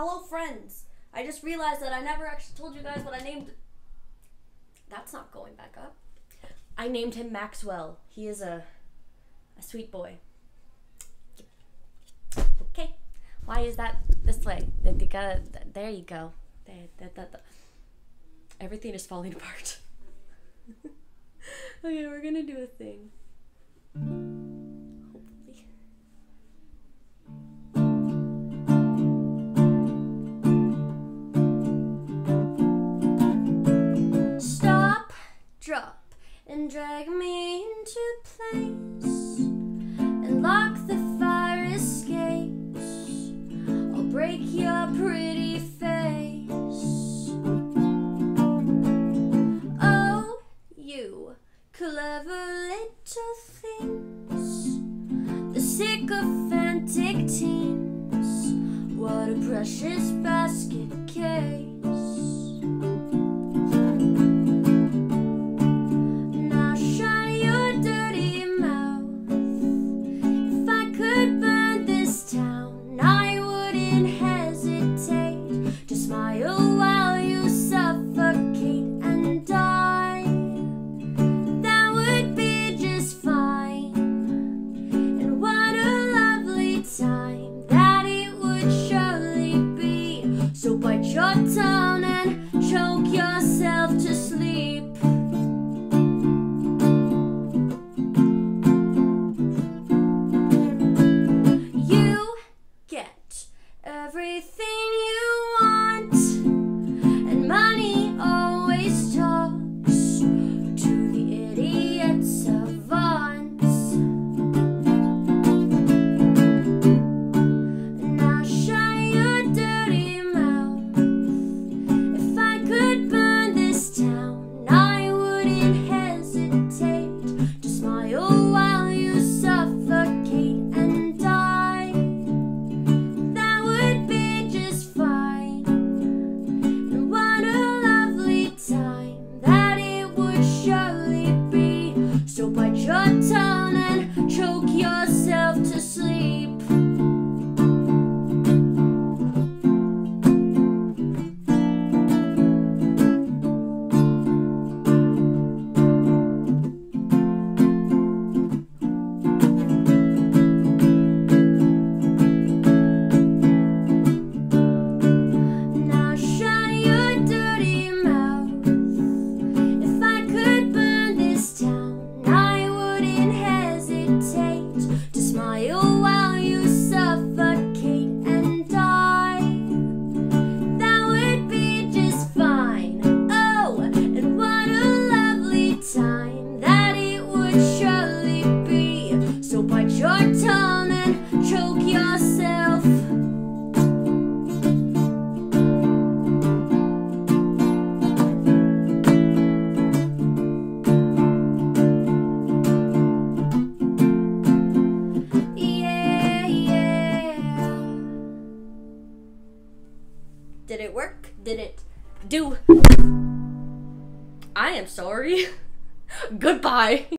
Hello friends. I just realized that I never actually told you guys what I named. That's not going back up. I named him Maxwell. He is a sweet boy. Okay. Why is that this way? There you go. Everything is falling apart. Okay, we're gonna do a thing. Hopefully. Stop, drop, and drag me into place, and lock the fire escapes. I'll break your pretty face. You clever little things, the sycophantic teens, what a precious basket case. Now shine your dirty mouth, if I could burn this town, I wouldn't hesitate to smile while you suffocate and die. Your tongue and choke yourself to sleep. You get everything you want, and money always talks to the idiot savants. Now shine your dirty mouth. Did it work? Did it do? I am sorry. Goodbye.